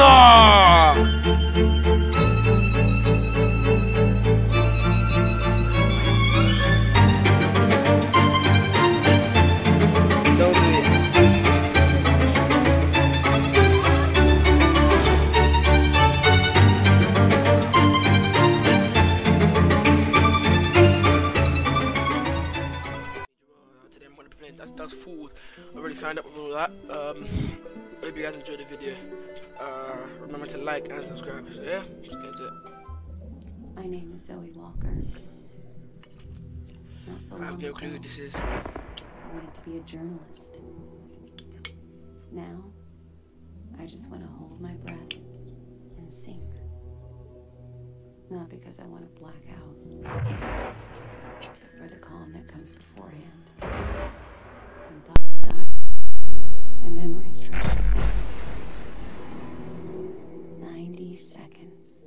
Arizona! Signed up with all that. Hope you guys enjoyed the video. Remember to like and subscribe. So yeah, let's get into it. My name is Zoe Walker. I have no clue who this is. I wanted to be a journalist. Now, I just want to hold my breath and sink. Not because I want to black out, but for the calm that comes beforehand. When thoughts die and memories travel. 90 seconds.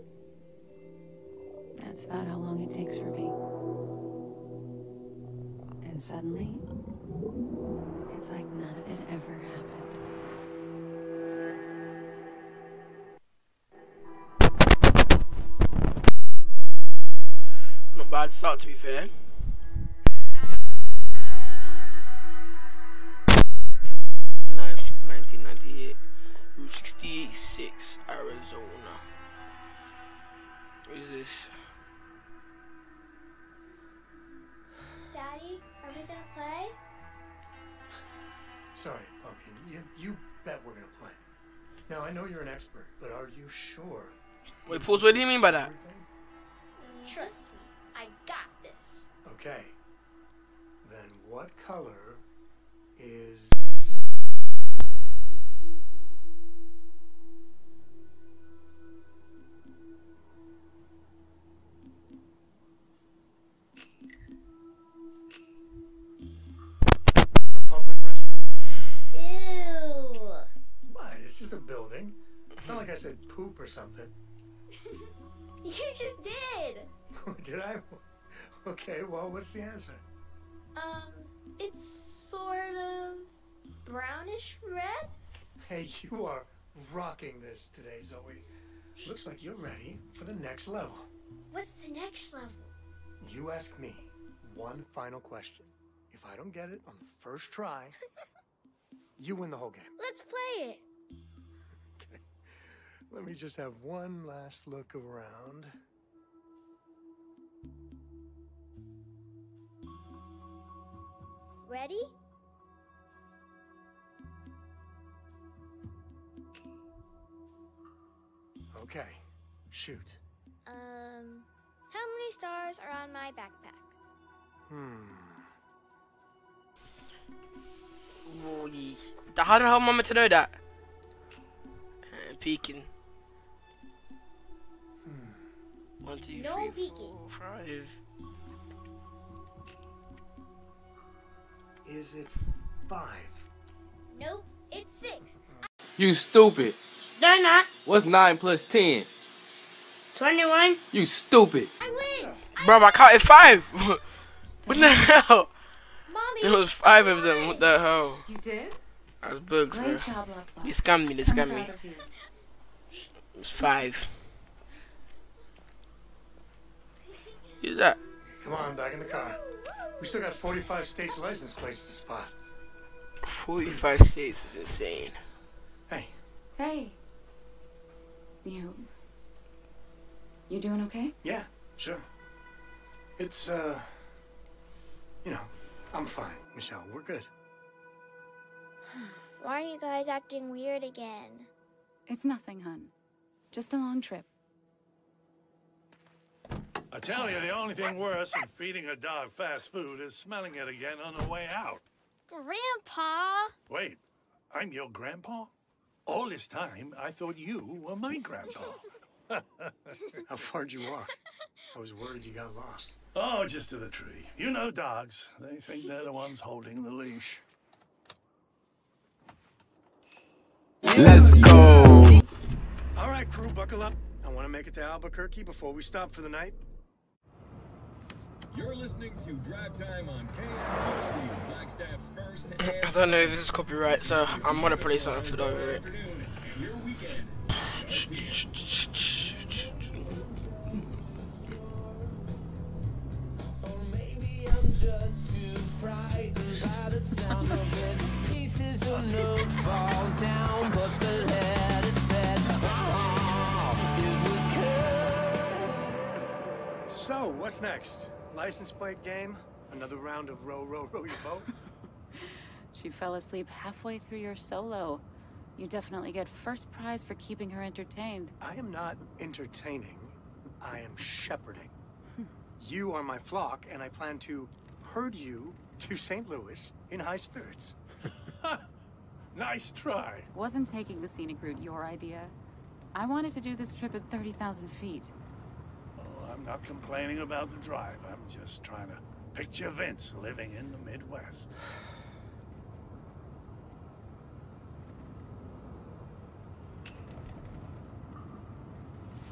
That's about how long it takes for me. And suddenly, it's like none of it ever happened. Not bad start, to be fair. Route 66, Arizona. What is this? Daddy, are we gonna play? Sorry, Pumpkin. You bet we're gonna play. Now I know you're an expert, but are you sure? Wait, Pulse, what do you mean by that? Trust me, I got this. Okay. Then what color is? I said poop or something. You just did. Did I? Okay, well, what's the answer? It's sort of brownish red. Hey, you are rocking this today, Zoe. Looks like you're ready for the next level. What's the next level? You ask me one final question. If I don't get it on the first try, you win the whole game. Let's play it. Let me just have one last look around. Ready? Okay, shoot. How many stars are on my backpack? How the hell am I meant to know that? Peeking. 1, 2, 3, 4, 5. Is it 5? Nope, it's 6. You stupid. They're not. What's 9 plus 10? 21. You stupid. I win. Bro, I counted 5. What the hell? Mommy, it was 5 of them. What the hell? You did? I was bugs, bro. They scammed me. It was 5. Who's that? Come on, back in the car. We still got 45 states license plates to spot. 45 states is insane. Hey. Hey. You doing okay? Yeah, sure. It's, I'm fine, Michelle. We're good. Why are you guys acting weird again? It's nothing, hun. Just a long trip. I tell you, the only thing worse than feeding a dog fast food is smelling it again on the way out. Grandpa! Wait, I'm your grandpa? All this time, I thought you were my grandpa. How far'd you walk? I was worried you got lost. Oh, just to the tree. You know dogs. They think they're the ones holding the leash. Let's go! All right, crew, buckle up. I want to make it to Albuquerque before we stop for the night. You're listening to Drive Time on KMW, Flagstaff's first. I don't know if this is copyright, so I'm gonna play something for the over it. So, what's next? License plate game? Another round of row, row, row your boat? She fell asleep halfway through your solo. You definitely get first prize for keeping her entertained. I am not entertaining. I am shepherding. You are my flock, and I plan to herd you to St. Louis in high spirits. Nice try. Wasn't taking the scenic route your idea? I wanted to do this trip at 30,000 feet. Oh, I'm not complaining about the drive. I'm just trying to picture Vince living in the Midwest.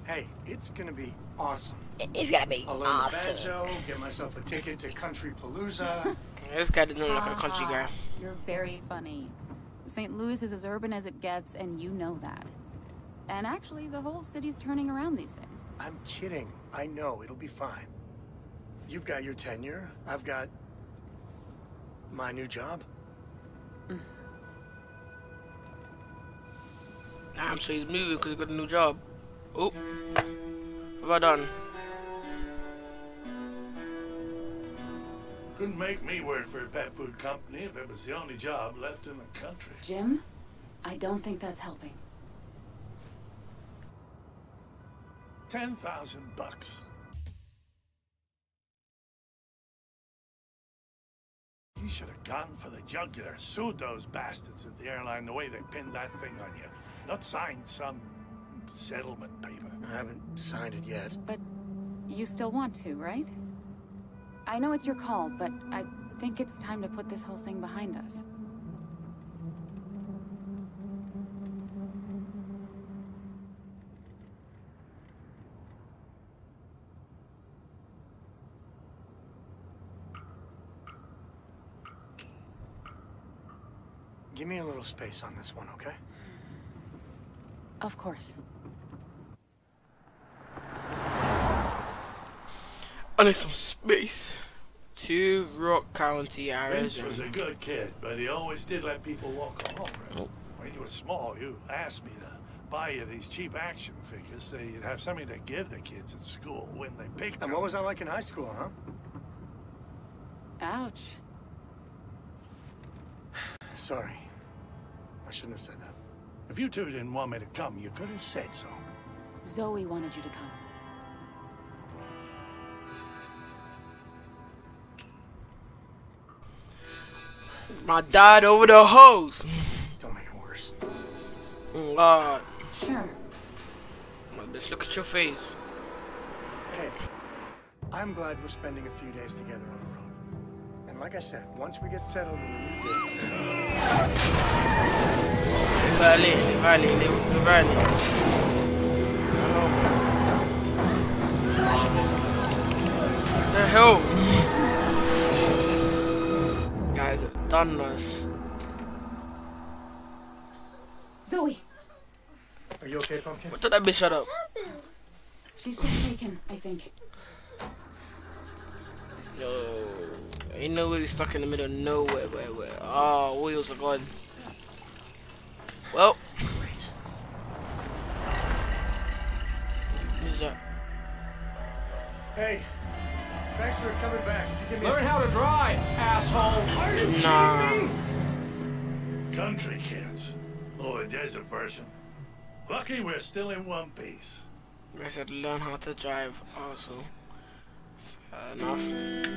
Hey, it's gonna be awesome. It's gonna be awesome. I'll learn the banjo, get myself a ticket to Country Palooza. This guy didn't look like a country guy. You're very funny. St. Louis is as urban as it gets, and you know that. And actually, the whole city's turning around these days. I'm kidding. I know. It'll be fine. You've got your tenure. I've got my new job. Damn, so he's moving because he got a new job. Oh, well done. Couldn't make me work for a pet food company if it was the only job left in the country. Jim, I don't think that's helping. $10,000. You should have gone for the jugular, sued those bastards at the airline the way they pinned that thing on you. Not signed some settlement paper. I haven't signed it yet. But you still want to, right? I know it's your call, but I think it's time to put this whole thing behind us. Give me a little space on this one, okay? Of course. I need some space. Two Rock County, Arizona. Vince was a good kid, but he always did let people walk all over him. When you were small, you asked me to buy you these cheap action figures so you'd have something to give the kids at school when they picked them. And what was that like in high school, huh? Ouch. Sorry. I shouldn't have said that. If you two didn't want me to come, you could have said so. Zoe wanted you to come. My dad over the hose. Don't make it worse. God. Sure. Just look at your face. Hey, I'm glad we're spending a few days together on the road. And like I said, once we get settled in the new days. What the hell? Guys have done us. Zoe! Are you okay, Pumpkin? What did that bitch shut up? She's just shaken, I think. Yo. Ain't no way we're stuck in the middle of nowhere, where? Oh, wheels are gone. Well, great. Who's that? Hey, thanks for coming back. If you give me learn how to drive, asshole. Are you kidding me? Country kids, or a desert version. Lucky we're still in one piece. I said learn how to drive also. Fair enough.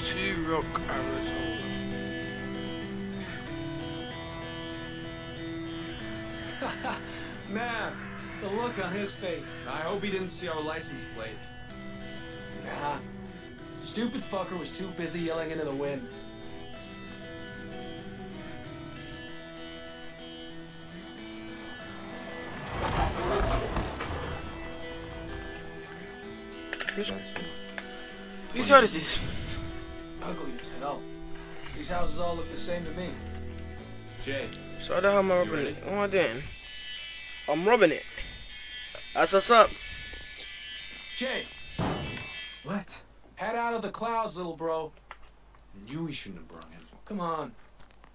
Two Rock, Arizona. Man, the look on his face. I hope he didn't see our license plate. Nah. Stupid fucker was too busy yelling into the wind. Who's this? Ugly as hell. These houses all look the same to me. Jay. So the hell am I rubbing it? Oh, I didn't. I'm rubbing it. That's what's up. Jay. What? Head out of the clouds, little bro. I knew we shouldn't have brung him. Come on.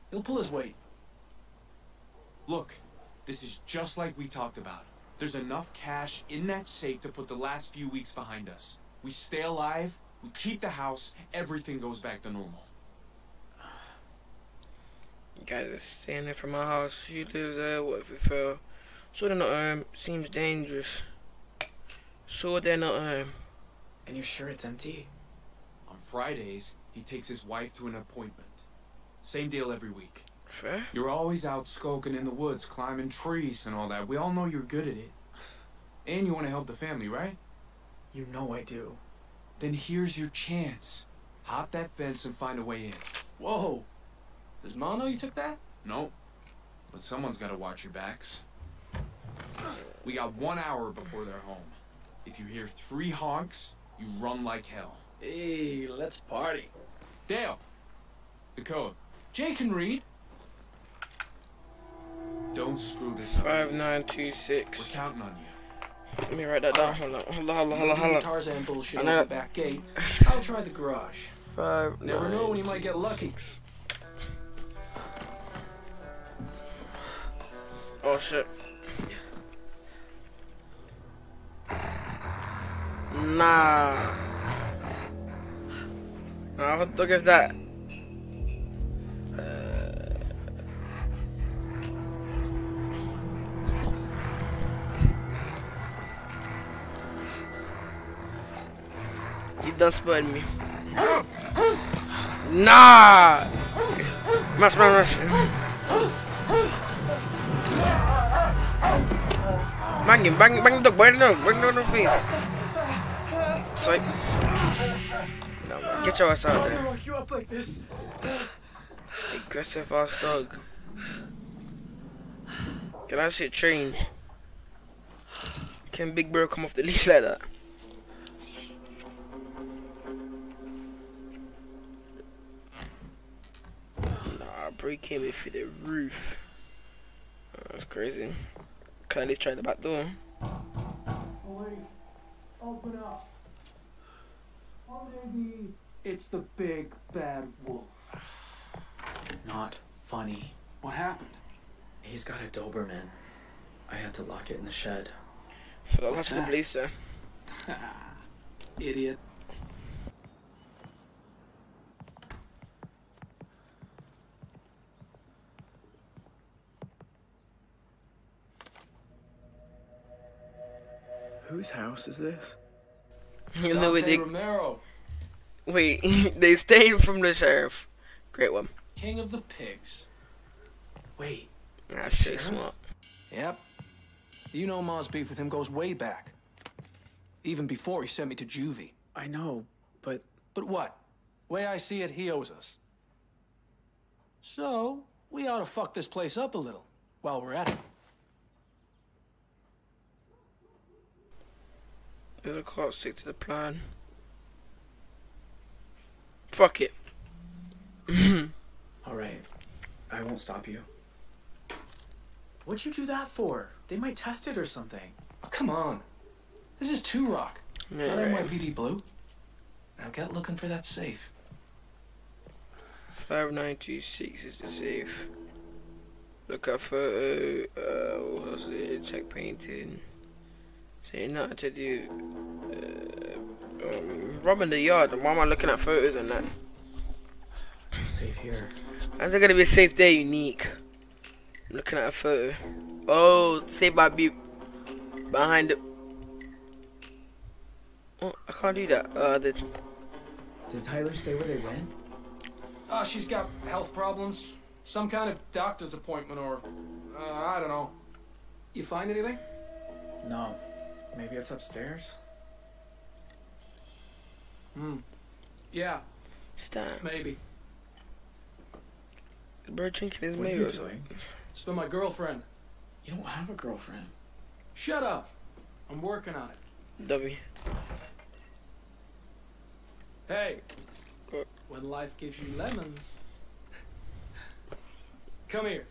He'll pull his weight. Look, this is just like we talked about. There's enough cash in that safe to put the last few weeks behind us. We stay alive, we keep the house, everything goes back to normal. You guys are standing from my house. He lives there. What if it fell? Sword in the arm seems dangerous. Sword in the arm. And you're sure it's empty? On Fridays, he takes his wife to an appointment. Same deal every week. Fair. You're always out skulking in the woods, climbing trees and all that. We all know you're good at it. And you want to help the family, right? You know I do. Then here's your chance. Hop that fence and find a way in. Whoa. Does Mom know you took that? Nope. But someone's got to watch your backs. We got 1 hour before they're home. If you hear 3 honks, you run like hell. Hey, let's party. Dale. The code. Jay can read. Don't screw this up. 5926. We're counting on you. Let me write that down. Hold on. Hold on. Tarzan bullshit on the back gate. I'll try the garage. 5. Never know when you might get lucky. Oh shit. Nah. Nah, what the fuck is that? He done spotted me. Nah. Rush. Bang him, bang the boy, bang the face. Swipe. No, man. Get your ass out there. Lock you up like this. Aggressive ass dog. Can I shit trained? Can Big Bird come off the leash like that? Nah, bro, he came in through the roof. Oh, that's crazy. Can I at least try the back door? Open up. Or maybe it's the big bad wolf. Not funny. What happened? He's got a Doberman. I had to lock it in the shed. So I'll have to police there. Idiot. Whose house is this? You know what they... Romero. Wait, they stayed from the sheriff. Great one. King of the pigs. Wait. That's so smart. Yep. You know Ma's beef with him goes way back. Even before he sent me to juvie. I know, but... But what? Way I see it, he owes us. So, we ought to fuck this place up a little while we're at it. I can't stick to the plan. Fuck it. Alright. I won't stop you. What'd you do that for? They might test it or something. Oh, come on. This is Two Rock. Yeah, not right. NYPD Blue. Now get looking for that safe. 5926 is the safe. Look at photo. What was it? Check painting. Say nothing to do. Robbing the yard. Why am I looking at photos and that? Safe here. How's it gonna be safe there? Unique. I'm looking at a photo. Oh, safe by be behind it. Oh, I can't do that. Did Tyler say where they went? Ah, she's got health problems. Some kind of doctor's appointment or I don't know. You find anything? No. Maybe it's upstairs? Hmm. Yeah. Stop. Maybe. The bird drinking is maybe. What are you doing? It's for my girlfriend. You don't have a girlfriend. Shut up. I'm working on it. W. Hey. When life gives you lemons, Come here.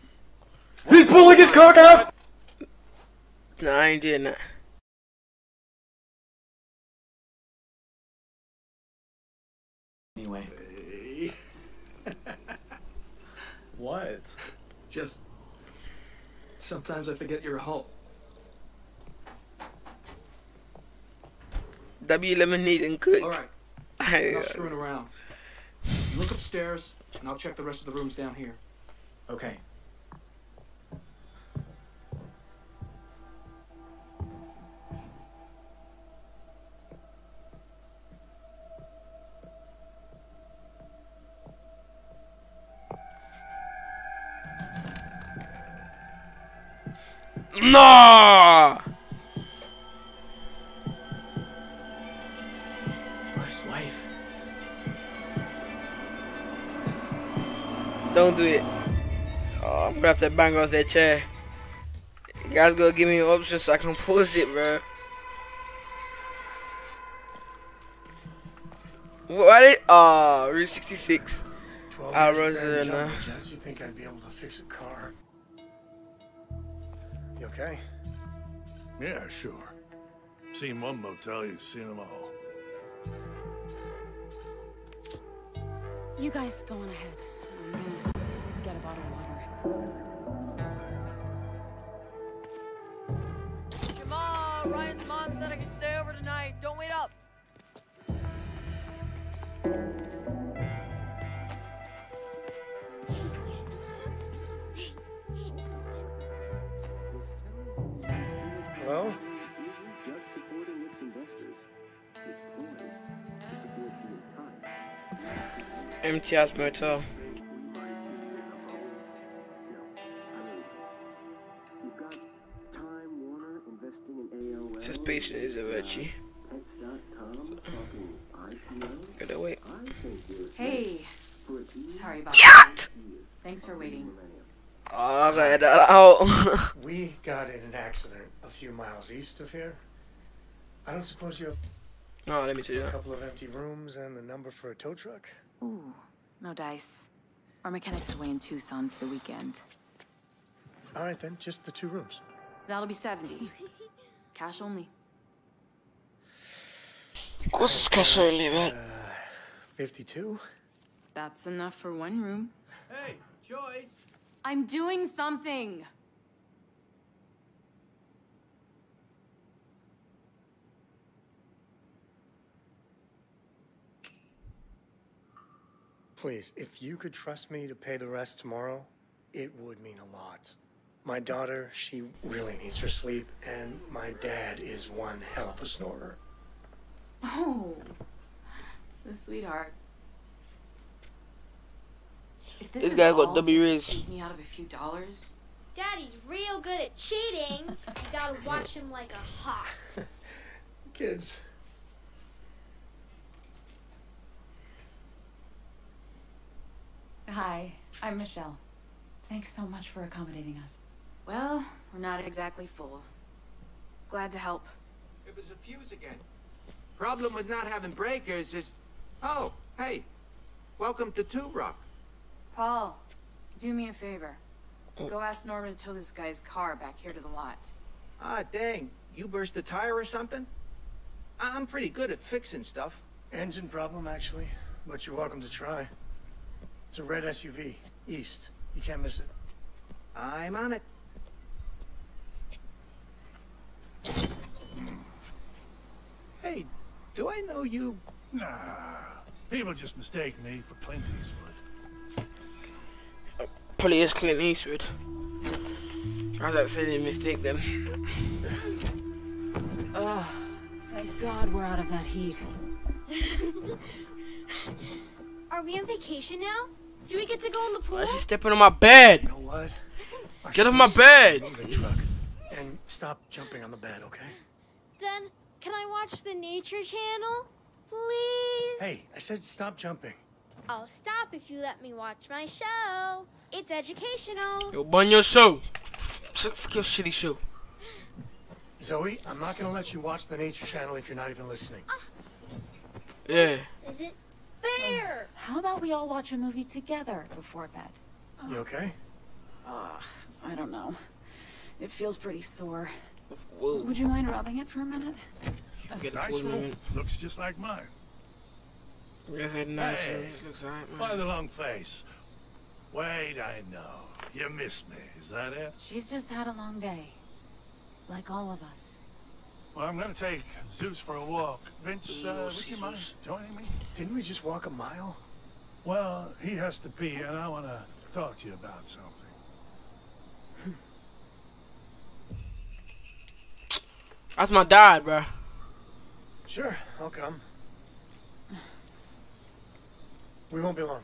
He's pulling his cock out! No, I didn't. Anyway. What? Just... sometimes I forget you're home. W lemonade and cook. Alright. I'm not screwing around. You look upstairs, and I'll check the rest of the rooms down here. Okay. No! Where's wife? Don't do it. Oh, I'm gonna have to bang off that chair. You guys gotta give me an option so I can pause it, bro. What is it? Oh, Route 66. Arizona. You think I'd be able to fix a car? You okay? Yeah, sure. Seen one motel, you've seen them all. You guys go on ahead. I'm gonna get a bottle of water. Jamal, Ryan's mom said I could stay over tonight. Don't wait up. Hello? MTS Motel. Suspicion is a virtue. Gotta wait. Hey. Sorry about that. Thanks for waiting. Oh, God. Oh. We got in an accident a few miles east of here. I don't suppose you have let me tell you a couple of empty rooms and the number for a tow truck? Ooh, no dice. Our mechanic's away in Tucson for the weekend. All right, then. Just the two rooms. That'll be 70. Cash only. Of course it's cash only, man. 52? That's enough for one room. Hey, Joyce! I'm doing something. Please, if you could trust me to pay the rest tomorrow, it would mean a lot. My daughter, she really needs her sleep, and my dad is one hell of a snorer. Oh, the sweetheart. If this guy got W-rays. Take me out of a few dollars. Daddy's real good at cheating. You gotta watch him like a hawk. Kids. Hi, I'm Michelle. Thanks so much for accommodating us. Well, we're not exactly full. Glad to help. It was a fuse again. Problem with not having breakers is... Oh, hey. Welcome to Two Rock. Paul, do me a favor. Go ask Norman to tow this guy's car back here to the lot. Ah, dang. You burst a tire or something? I'm pretty good at fixing stuff. Engine problem, actually. But you're welcome to try. It's a red SUV. East. You can't miss it. I'm on it. Hey, do I know you? Nah. People just mistake me for Clint Eastwood. Probably is Clint Eastwood. How's that silly mistake then? Oh, thank God we're out of that heat. Are we on vacation now? Do we get to go in the pool? Why is he stepping on my bed? You know what? Get off my bed! Move the truck and stop jumping on the bed, okay? Then, can I watch the Nature Channel? Please? Hey, I said stop jumping. I'll stop if you let me watch my show. It's educational. Yo, bun your show. Fuck your shitty show. Zoe, I'm not gonna let you watch the Nature Channel if you're not even listening. Yeah. Is it fair? How about we all watch a movie together before bed? You okay? I don't know. It feels pretty sore. Whoa. Would you mind rubbing it for a minute? Get nice one. Looks just like mine. Is it nice? Hey, looks like mine. By the long face. Wait, I know. You missed me. Is that it? She's just had a long day. Like all of us. Well, I'm gonna take Zeus for a walk. Vince, would you mind joining me? Didn't we just walk a mile? Well, he has to pee, and I want to talk to you about something. That's my dad, bro. Sure, I'll come. We won't be long.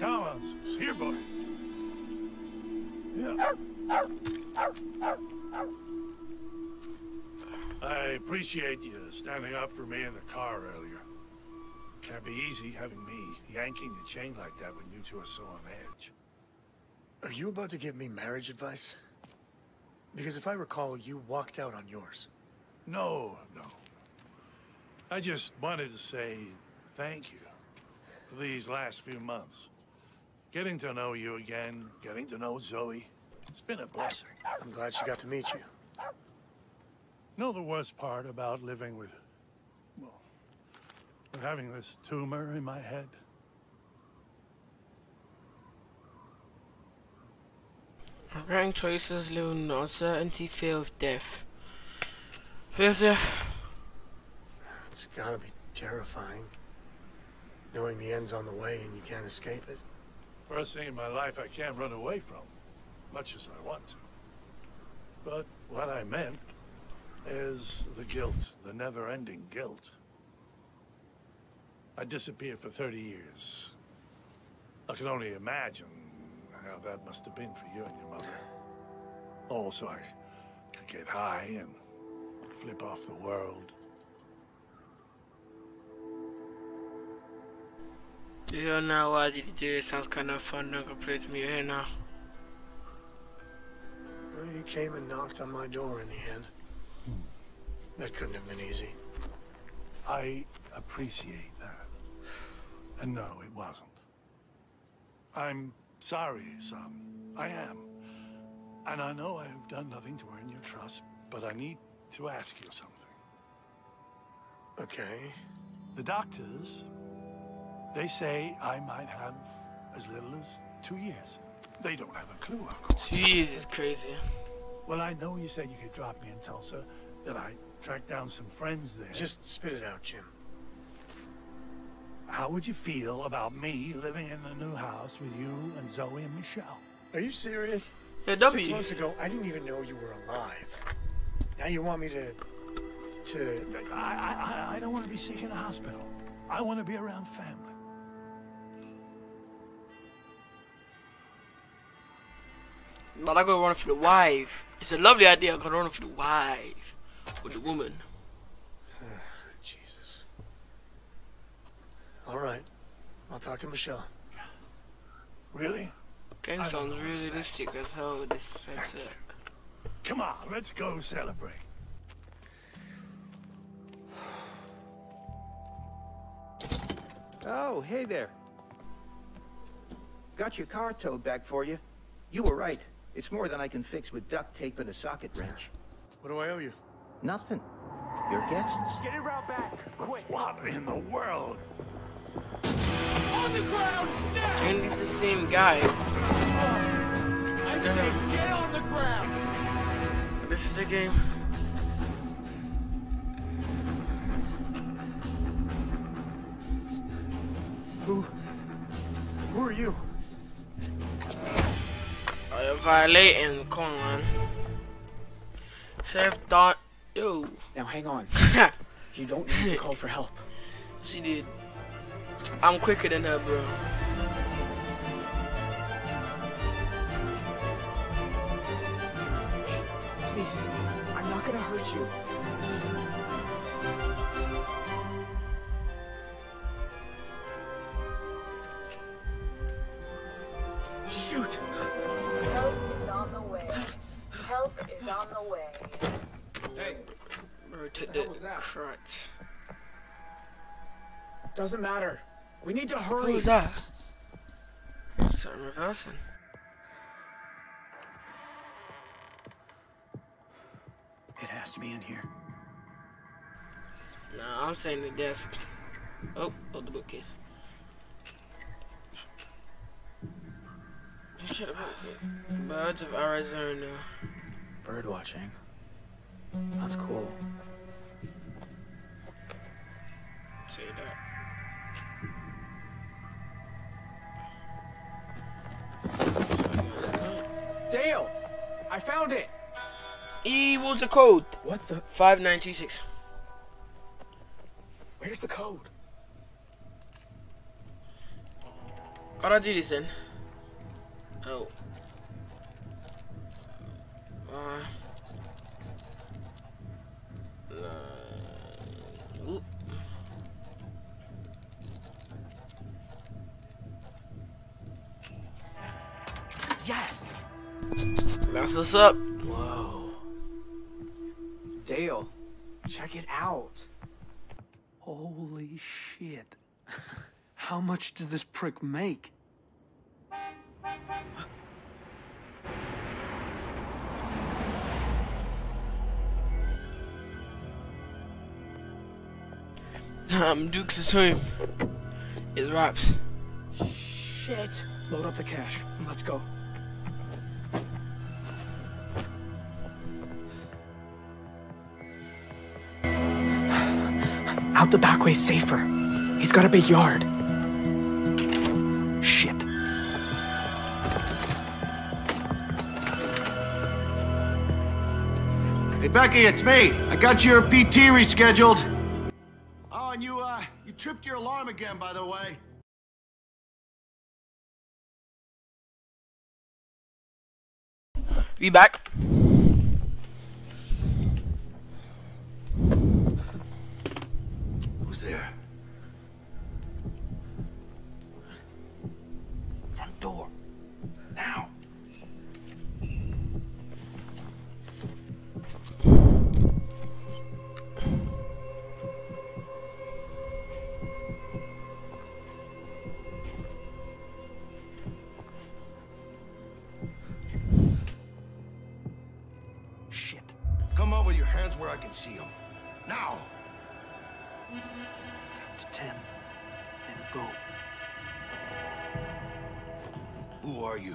Come on, Zeus. Here, boy. Yeah. I appreciate you standing up for me in the car earlier. Can't be easy having me yanking the chain like that when you two are so on edge. Are you about to give me marriage advice? Because if I recall, you walked out on yours. No. I just wanted to say thank you for these last few months. Getting to know you again, getting to know Zoe, it's been a blessing. I'm glad she got to meet you. You know the worst part about living with, well, with having this tumor in my head? Occurring choices live in uncertainty, fear of death. Fear of death? It's gotta be terrifying. Knowing the end's on the way and you can't escape it. First thing in my life I can't run away from, much as I want to. But what I meant is the guilt, the never-ending guilt. I disappeared for 30 years. I can only imagine how that must have been for you and your mother. Also, I could get high and flip off the world. You don't know why I did do it. Sounds kind of fun. Don't complain to me here now. Well, you came and knocked on my door in the end. That couldn't have been easy. I appreciate that. And no, it wasn't. I'm sorry, son. I am. And I know I've done nothing to earn your trust, but I need to ask you something. Okay. The doctors, they say I might have as little as 2 years. They don't have a clue, of course. Jeez, it's crazy. Well, I know you said you could drop me in Tulsa, that I tracked down some friends there. Just spit it out, Jim. How would you feel about me living in a new house with you and Zoe and Michelle? Are you serious? Yeah, 6 months ago, I didn't even know you were alive. Now you want me to... I don't want to be sick in a hospital. I want to be around family. But I gotta run for the wife. It's a lovely idea. I gotta run for the wife. With the woman. Jesus. Alright. I'll talk to Michelle. Really? Game sounds realistic as hell with this setup. Come on, let's go celebrate. Oh, hey there. Got your car towed back for you. You were right. It's more than I can fix with duct tape and a socket wrench. What do I owe you? Nothing. Your guests. Get it route back, quick. What in the world? On the ground now! And it's the same guys. I said get on the ground! This is a game. Who are you? You're violating, come on. Safe dot. Yo. Now hang on. You don't need to call for help. She did. I'm quicker than her, bro. Please, I'm not gonna hurt you. Shoot. Help is on the way. Help is on the way. Hey, rotate the crutch. Doesn't matter. We need to hurry. Who's that? Yes, I'm reversing. It has to be in here. No, I'm saying the desk. Oh, the bookcase. Shut up, bookcase. Birds of Arizona. Bird watching. That's cool. Say that. Dale, I found it. E, what's the code? What the? 5926. Where's the code? How do I do this then? Oh. Oop. Yes. That's what's up. Whoa. Dale, check it out. Holy shit. How much does this prick make? Dukes is home. It's wraps. Shit. Load up the cash. Let's go. Out the back way safer. He's got a big yard. Shit. Hey Becky, it's me. I got your PT rescheduled. Oh, and you tripped your alarm again, by the way. Be back. Who's there? Front door. Now. Shit. Come up with your hands where I can see them. Now. To 10, then go. Who are you?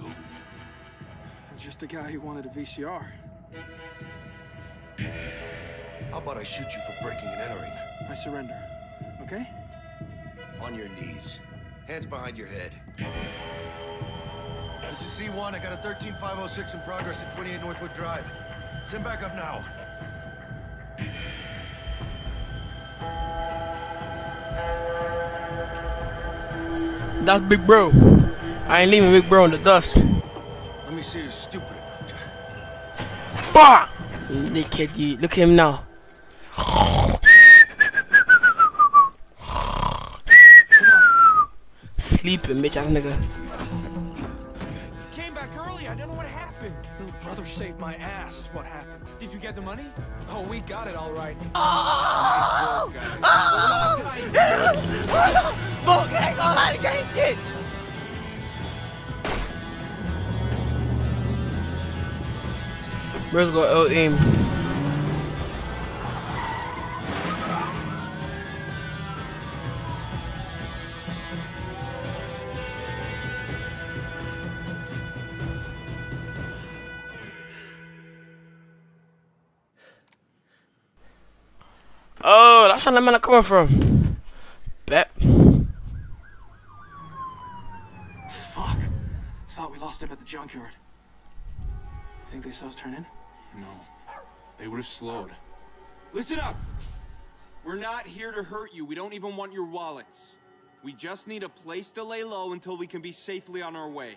Just a guy who wanted a VCR. How about I shoot you for breaking and entering? I surrender, okay? On your knees, hands behind your head. This is C1, I got a 13506 in progress at 28 Northwood Drive. Send back up now. That's Big Bro. I ain't leaving Big Bro in the dust. Let me see you stupid. Bah! Look at you. Look at him now. Sleeping, bitch ass nigga. You came back early. I don't know what happened. Little brother saved my ass is what happened. Did you get the money? Oh, we got it all right. Oh! Nice work, guys. Oh! Fuck, I ain't gonna lie to gang shit! Where's the L aim? Oh, that's where the man I'm coming from. Bet. At the junkyard. You think they saw us turn in? No. They would have slowed. Listen up! We're not here to hurt you. We don't even want your wallets. We just need a place to lay low until we can be safely on our way.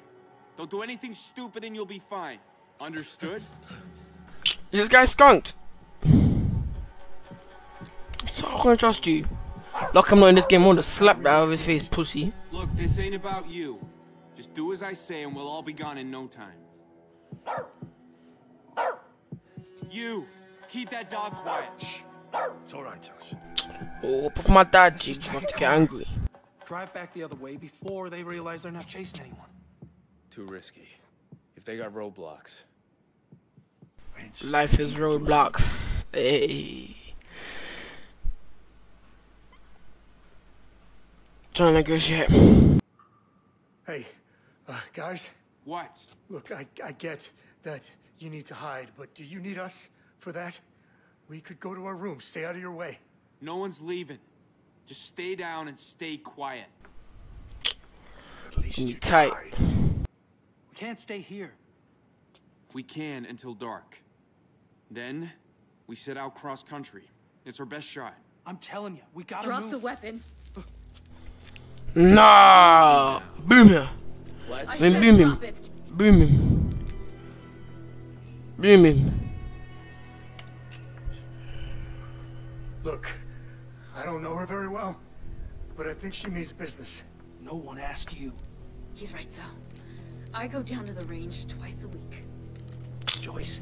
Don't do anything stupid and you'll be fine. Understood? This guy skunked. So I can't trust you. Like I'm not in this game, I want to slap that out of his face, pussy. Look, this ain't about you. Just do as I say, and we'll all be gone in no time. You! Keep that dog quiet. It's all right, Josh. Oh, but my dad just wants to get angry. Drive back the other way before they realize they're not chasing anyone. Too risky. If they got roadblocks. Life is roadblocks. Hey. Trying to go shit. Hey, guys. What? Look, I get that you need to hide, but do you need us for that? We could go to our room. Stay out of your way. No one's leaving. Just stay down and stay quiet. At least you tight. Died. We can't stay here. We can until dark. Then we set out cross country. It's our best shot. I'm telling you, we gotta drop the weapon. Nah, boom him. Then boom him. Boom him. Boom him. Look. I don't know her very well, but I think she means business. No one asked you. He's right, though. I go down to the range twice a week. Joyce,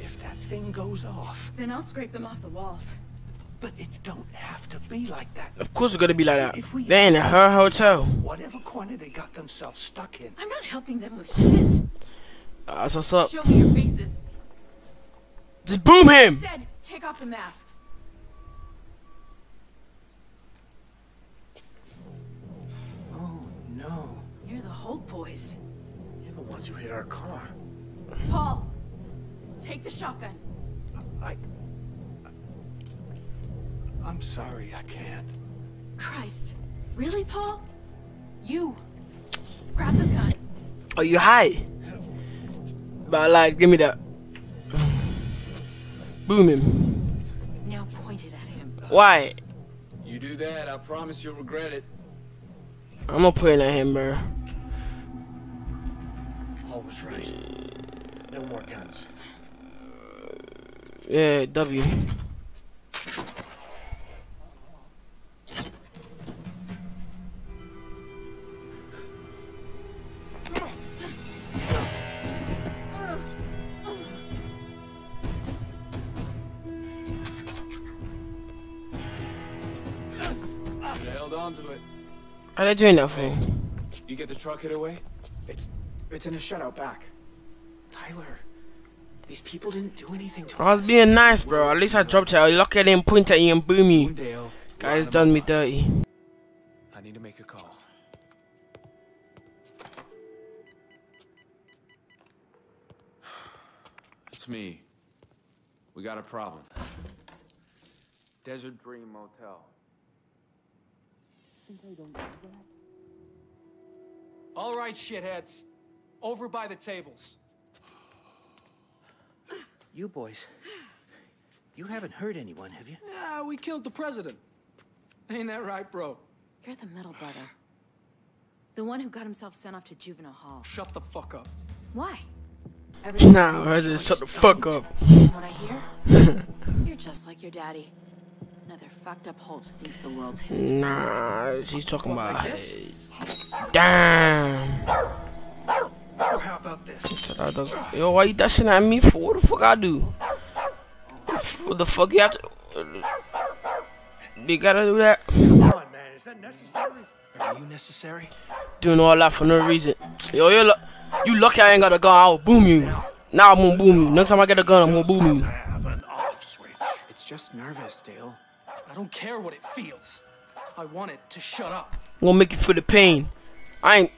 if that thing goes off... Then I'll scrape them off the walls. But it don't have to be like that. Of course it's gonna be like that. They're in her hotel. Whatever corner they got themselves stuck in. I'm not helping them with shit. That's what's up. Show me your faces. Just boom him! I said, take off the masks. No. You're the Holt boys. You're the ones who hit our car. Paul, take the shotgun. I'm sorry, I can't. Christ. Really, Paul? You. Grab the gun. Oh, you high? But like, give me that. Boom him. Now point it at him. Why? You do that, I promise you'll regret it. I'm gonna put it at him, bro. Paul was right. No more guns. Yeah, W. You held on to it. Are they doing nothing? You get the truck hit away? It's in a shutout back. Tyler, these people didn't do anything to us. I was being nice, bro. At least I dropped it. I look at him, point at you, and boom you. Guys done me dirty. I need to make a call. It's me. We got a problem. Desert Dream Motel. All right, shitheads. Over by the tables. You boys, you haven't hurt anyone, have you? Yeah, we killed the president. Ain't that right, bro? You're the middle brother. The one who got himself sent off to juvenile hall. Shut the fuck up. Why? Nah, I just shut the fuck up. What I hear? You're just like your daddy. Another fucked up Holt thinks the world's history. Nah, she's talking about like this? Damn. How about this? Yo, why you dashing at me for? What the fuck I do? What the fuck you have to? They gotta do that. Come on, man, is that necessary? Are you necessary? Doing all that for no reason. Yo, you lucky I ain't got a gun. I'll boom you. Now I'm gonna boom you. Next time I get a gun, I'm gonna boom you. It's just nervous, Dale. I don't care what it feels. I want it to shut up. I'm gonna make you feel the pain. I ain't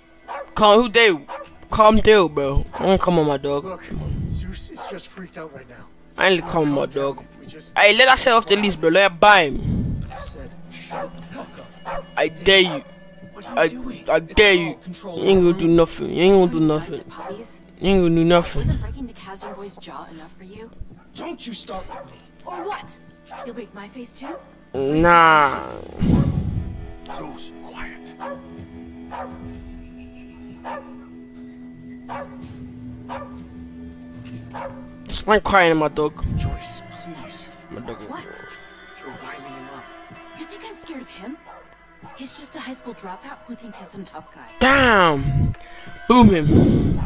calm who Dale. Calm Dale, bro. I don't come on my dog. Look, Zeus is just freaked out right now. I ain't calm my dog. Hey, let that shit off the leash, bro. Let her buy him. I said, shut the fuck up. I dare you. I dare you. You ain't gonna do nothing. You ain't gonna do nothing. You ain't gonna do nothing. Wasn't breaking the Kasdan boy's jaw enough for you? Don't you start with me. Or what? You'll break my face too? Nah. Zeus, quiet. I'm crying in my dog. Joyce, please. My dog. What? You're winding him up. You think I'm scared of him? He's just a high school dropout who thinks he's some tough guy. Damn! Boom him.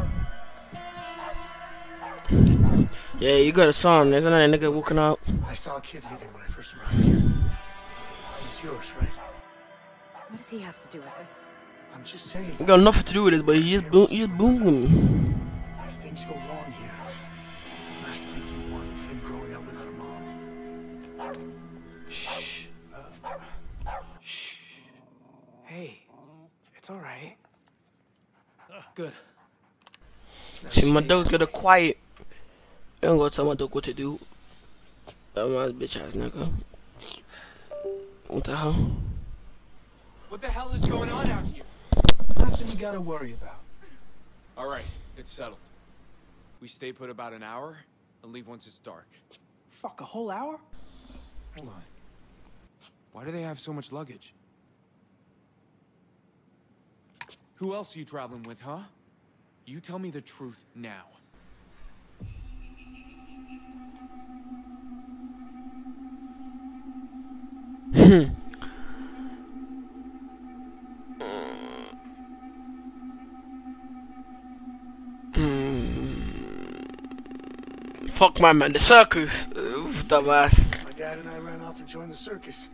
Yeah, you gotta saw him. There's another nigga walking out. I saw a kid leaving when I first arrived here. He's yours, right? What does he have to do with this? I'm just saying. We got nothing to do with it, but he is booming. If things go wrong here, the last thing you want is him growing up without a mom. Shh. Shh. Hey, it's alright. Good. See, my dog's gotta quiet. I don't gotta tell my dog what to do. That my bitch ass nigga. What the hell? What the hell is going on out here? It's nothing you gotta worry about. Alright, it's settled. We stay put about an hour and leave once it's dark. Fuck, a whole hour? Hold on. Why do they have so much luggage? Who else are you traveling with, huh? You tell me the truth now. Fuck my man, the circus. Dumbass. My dad and I ran off and joined the circus.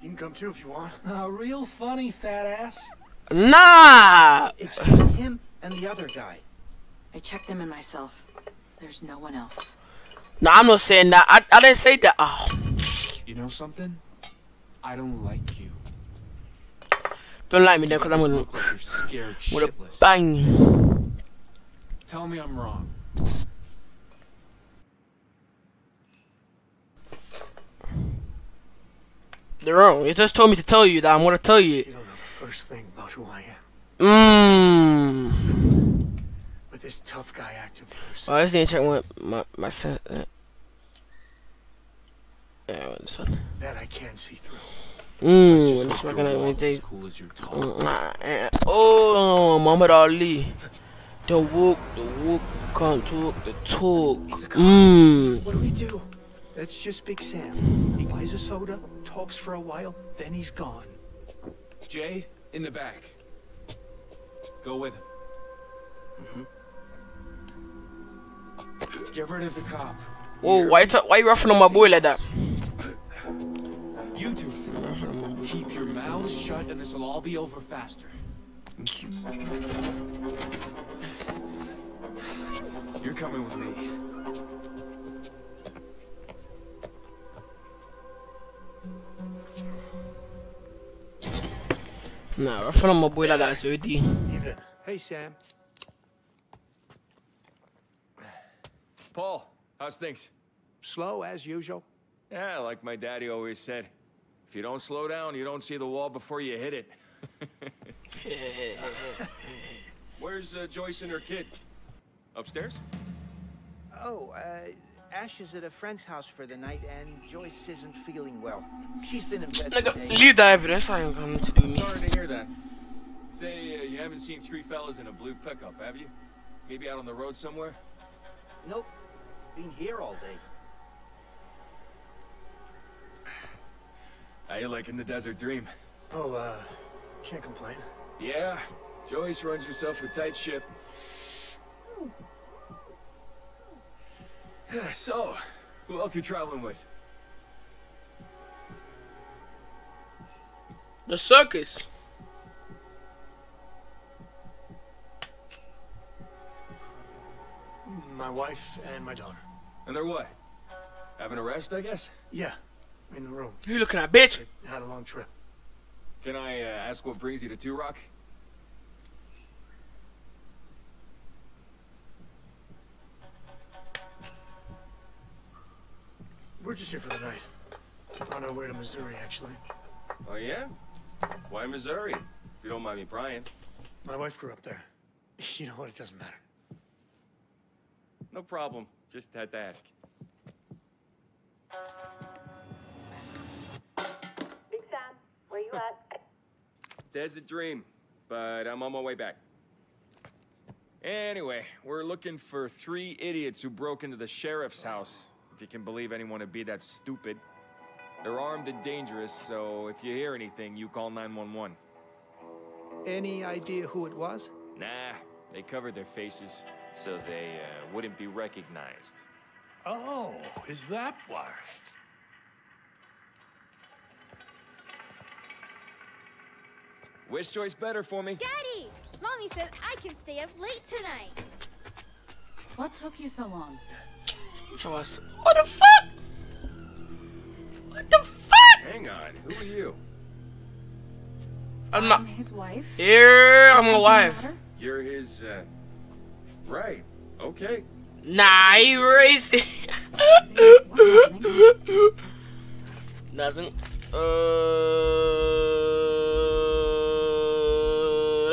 You can come too if you want. Real funny, fat ass. Nah! It's just him and the other guy. I checked them and myself. There's no one else. No, I'm not saying that. I didn't say that. Oh. You know something? I don't like you. Don't like me though, because I'm gonna look like you're scared shitless. Bang. Tell me I'm wrong. They're wrong. You just told me to tell you that. I'm gonna tell you. You don't know the first thing about who I am. With this tough guy act of yours. Oh, this didn't check my set. Yeah, I this one. That I can see through. It's not gonna be as cool as your tongue. Oh, Muhammad Ali. The walk, can't talk, the talk. What do we do? That's just Big Sam. He buys a soda, talks for a while, then he's gone. Jay, in the back. Go with him. Get rid of the cop. Whoa, why you roughing on my boy like that? You two, keep your mouths shut and this will all be over faster. You're coming with me. Nah, roughing on my boy like that is already. Hey, Sam. Paul, how's things? Slow as usual. Yeah, like my daddy always said, if you don't slow down, you don't see the wall before you hit it. Where's Joyce and her kid? Upstairs? Oh, Ash is at a friend's house for the night, and Joyce isn't feeling well. She's been in bed today. Leave the evidence. I ain't coming to do me. Sorry to hear that. Say, you haven't seen three fellas in a blue pickup, have you? Maybe out on the road somewhere? Nope. Been here all day. How you liking the Desert Dream? Oh, can't complain. Yeah, Joyce runs herself a tight ship. So, who else you traveling with? The circus. My wife and my daughter. And they're what? Having a rest, I guess? Yeah, in the room. You looking at bitch? They had a long trip. Can I ask what brings you to Two Rock? We're just here for the night. On our way to Missouri, actually. Oh, yeah? Why Missouri? If you don't mind me prying. My wife grew up there. You know what? It doesn't matter. No problem. Just had to ask. Big Sam, where you at? Desert Dream, but I'm on my way back. Anyway, we're looking for three idiots who broke into the sheriff's house. If you can believe anyone would be that stupid. They're armed and dangerous, so if you hear anything, you call 911. Any idea who it was? Nah, they covered their faces. so they wouldn't be recognized. Oh, is that why? Which choice better for me? Daddy! Mommy said I can stay up late tonight. What took you so long? Joyce. What the fuck? What the fuck? Hang on, who are you? I'm not his wife. Yeah, I'm alive. You're his right. Okay. Nah, he racist. Nothing.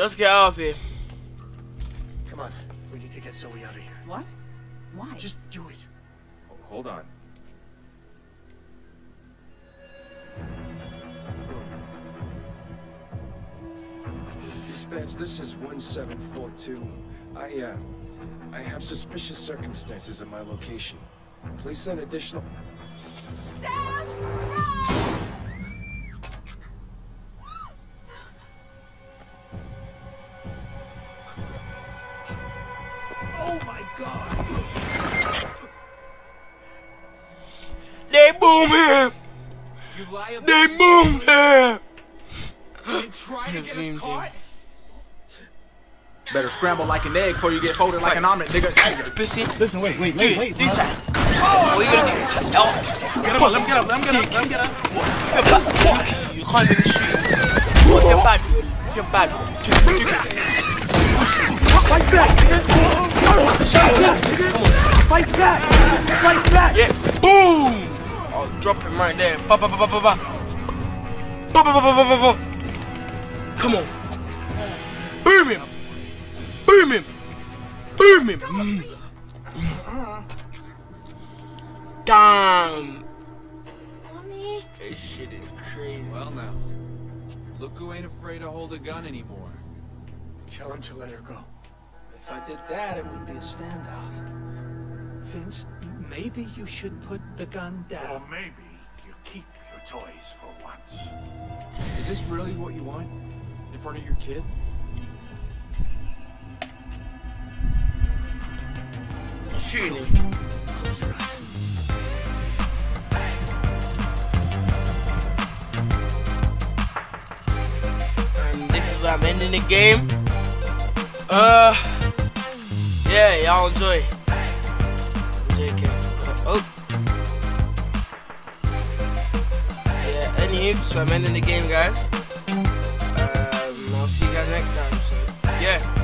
Let's get out of here. Come on, we need to get Zoe out of here. What? Why? Just do it. Oh, hold on. Dispatch, this is 1742. I have suspicious circumstances in my location. Please send additional. Sam, no! They boom him! They boom him! And try to get us caught? Better scramble like an egg before you get folded like an omelet, nigga. Pissy. Listen, wait. This side. What you gonna do? Oh. Get him up, let him get up. You can't make me shoot. You're bad. Fight back, nigga. Fight back. Yeah, boom. Drop him right there. Ba. Come on. Boom him. Damn. Mommy. This shit is crazy. Well now, look who ain't afraid to hold a gun anymore. Tell him to let her go. If I did that, it would be a standoff. Vince, maybe you should put the gun down. Or maybe you keep your toys for once. Is this really what you want? In front of your kid? Shooting. Close your eyes. And this is where I'm ending the game. Yeah, y'all enjoy. Oh. Yeah, anywho, so I'm ending the game, guys. I'll see you guys next time. So, yeah.